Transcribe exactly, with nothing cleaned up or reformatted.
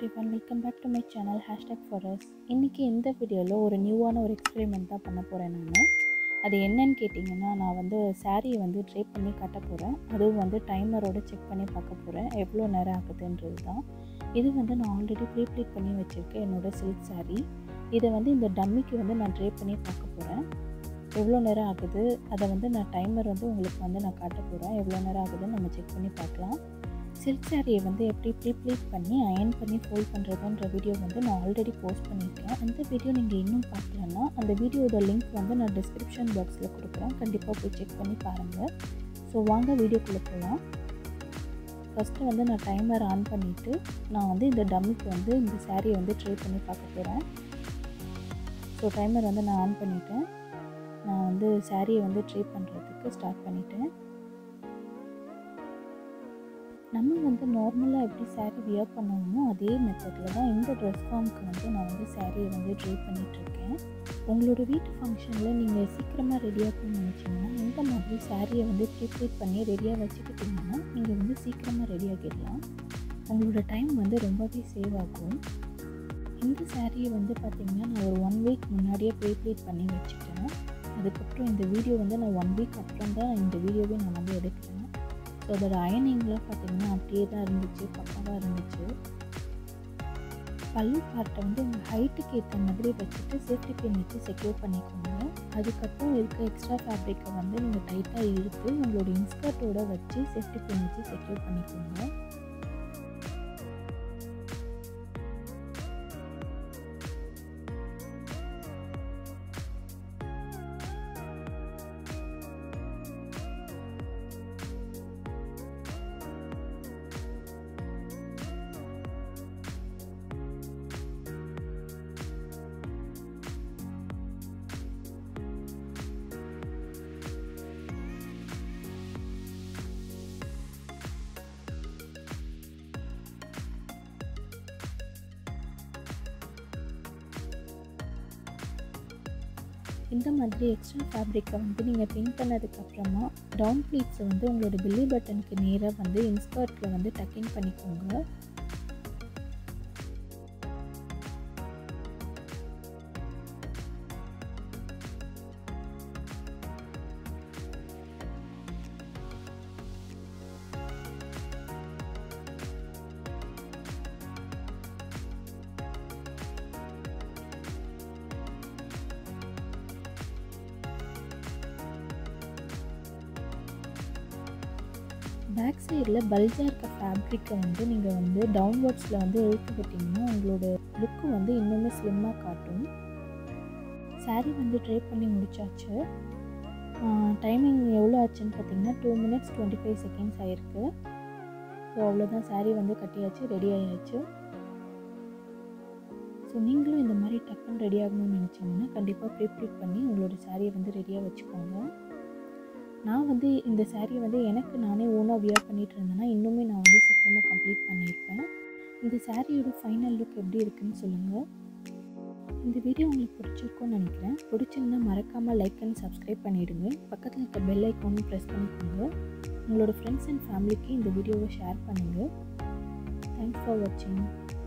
everyone, welcome back to my channel hashtag ForUs. இன்னைக்கு இந்த வீடியோல ஒரு நியூவான ஒரு எக்ஸ்பெரிமென்ட் தான் பண்ண போறேன் நான். அது என்னன்னு கேட்டிங்கன்னா நான் வந்து saree வந்து ட்ரேப் பண்ணி கட்ட போறேன். அது வந்து டைமரோட செக் பண்ணி பார்க்க போறேன் எவ்வளவு நேரம் ஆகுதுன்றது தான். இது வந்து நான் ஆல்ரெடி ப்ரீப்ளீட் பண்ணி வச்சிருக்கேன் என்னோட silk saree. இதை வந்து இந்த டம்மிக்கு வந்து நான் ட்ரேப் பண்ணி பார்க்க போறேன். எவ்வளவு நேரம் ஆகுது அத வந்து நான் டைமர் வந்து உங்களுக்கு வந்து நான் காட்ட போறேன். எவ்வளவு நேரம் ஆகுதுன்னு நம்ம செக் பண்ணி பார்க்கலாம். Silk saree வந்து எப்படி ப்ரீப்ளீட் பண்ணி அயன் பண்ணி ஃபோல்ட் பண்றதுன்ற வீடியோ வந்து நான் ஆல்ரெடி போஸ்ட் பண்ணிருக்கேன். அந்த வீடியோ நீங்க இன்னும் பார்க்கலன்னா அந்த வீடியோட லிங்க் வந்து நான் டிஸ்கிரிப்ஷன் பாக்ஸ்ல கொடுக்கிறேன். கண்டிப்பா போய் செக் பண்ணி பாருங்க. சோ வாங்க வீடியோக்குள்ள போலாம். ஃபர்ஸ்ட் வந்து நான் டைமர் ஆன் பண்ணிட்டு நான் வந்து இந்த டம்மிக்கு வந்து இந்த saree வந்து ட்ரை பண்ணி பார்க்க போறேன். சோ டைமர் வந்து நான் ஆன் பண்ணிட்டேன். நான் வந்து saree வந்து ட்ரை பண்றதுக்கு ஸ்டார்ட் பண்ணிட்டேன். நம்ம வந்து நார்மலாக எப்படி saree வியர் பண்ணுவோமோ அதே மெத்தடில் தான் இந்த ட்ரெஸ் ஃபார்முக்கு வந்து நான் வந்து saree வந்து ட்ரை பண்ணிகிட்ருக்கேன். உங்களோட வீட்டு ஃபங்க்ஷனில் நீங்கள் சீக்கிரமாக ரெடியாக போய் நினச்சிங்கன்னா இந்த மாதிரி saree வந்து ப்ரீப்ளீட் பண்ணி ரெடியாக வச்சுக்கிட்டிங்கன்னா நீங்கள் வந்து சீக்கிரமாக ரெடியாகிடலாம். உங்களோட டைம் வந்து ரொம்பவே சேவ் ஆகும். இந்த saree வந்து பார்த்திங்கன்னா நான் ஒரு ஒன் வீக் முன்னாடியே ப்ரீப்ளீட் பண்ணி வச்சுட்டேன். அதுக்கப்புறம் இந்த வீடியோ வந்து நான் ஒன் வீக் அப்புறம் தான் இந்த வீடியோவே நான் வந்து எடுக்கிறேன். ஸோ அதோட அயனிங்லாம் பார்த்திங்கன்னா அப்படியே தான் இருந்துச்சு, பக்காவாக இருந்துச்சு. பல்லு பார்ட்டை வந்து உங்கள் ஹைட்டுக்கு ஏற்ற மாதிரி வச்சுட்டு சேஃப்டி பின் வச்சு செக்யூர் பண்ணிக்கோங்க. அதுக்கப்புறம் இருக்க எக்ஸ்ட்ரா ஃபேப்ரிக்கை வந்து நீங்கள் டைட்டாக இழுத்து உங்களோட இன்ஸ்கர்ட்டோடு வச்சு சேஃப்டி பின் வச்சு செக்யூர் பண்ணிக்கோங்க. இந்த மாதிரி எக்ஸ்ட்ரா ஃபேப்ரிக்கை வந்து நீங்கள் பின் பண்ணதுக்கப்புறமா டவுன் ப்ளீட்ஸை வந்து உங்களோட பில்லி பட்டனுக்கு நேராக வந்து இன்ஸ்கர்ட்டில் வந்து டக்கிங் பண்ணிக்கோங்க. பேக் சைடில் பல்ஜாக இருக்க ஃபேப்ரிக்கை வந்து நீங்கள் வந்து டவுன்வர்ட்ஸில் வந்து இழுத்து விட்டிங்கன்னா உங்களோட லுக்கு வந்து இன்னுமே ஸ்லிம்மாக காட்டும். saree வந்து ட்ரை பண்ணி முடிச்சாச்சு. டைமிங் எவ்வளோ ஆச்சுன்னு பார்த்திங்கன்னா two minutes twenty five seconds ஆகிருக்கு. ஸோ அவ்வளோதான், saree வந்து கட்டியாச்சு, ரெடி ஆகியாச்சு. ஸோ நீங்களும் இந்த மாதிரி டக்குன்னு ரெடி ஆகணும்னு நினச்சிங்கன்னா கண்டிப்பாக ப்ரீப்ளீட் பண்ணி உங்களோட saree வந்து ரெடியாக வச்சுக்கோங்க. நான் வந்து இந்த saree வந்து எனக்கு நானே ஓனாக வியர் பண்ணிகிட்டு இருந்தேன்னா இன்னுமே நான் வந்து சீக்கிரமாக கம்ப்ளீட் பண்ணியிருப்பேன். இந்த சாரியோட ஃபைனல் லுக் எப்படி இருக்குதுன்னு சொல்லுங்கள். இந்த வீடியோ உங்களுக்கு பிடிச்சிருக்கும்னு நினைக்கிறேன். பிடிச்சிருந்தால் மறக்காமல் லைக் அண்ட் சப்ஸ்கிரைப் பண்ணிவிடுங்க. பக்கத்தில் இருக்க பெல் ஐக்கானும் ப்ரெஸ் பண்ணிக்கோங்க. உங்களோட ஃப்ரெண்ட்ஸ் அண்ட் ஃபேமிலிக்கு இந்த வீடியோவை ஷேர் பண்ணுங்கள். தேங்க்ஸ் ஃபார் வாட்சிங்.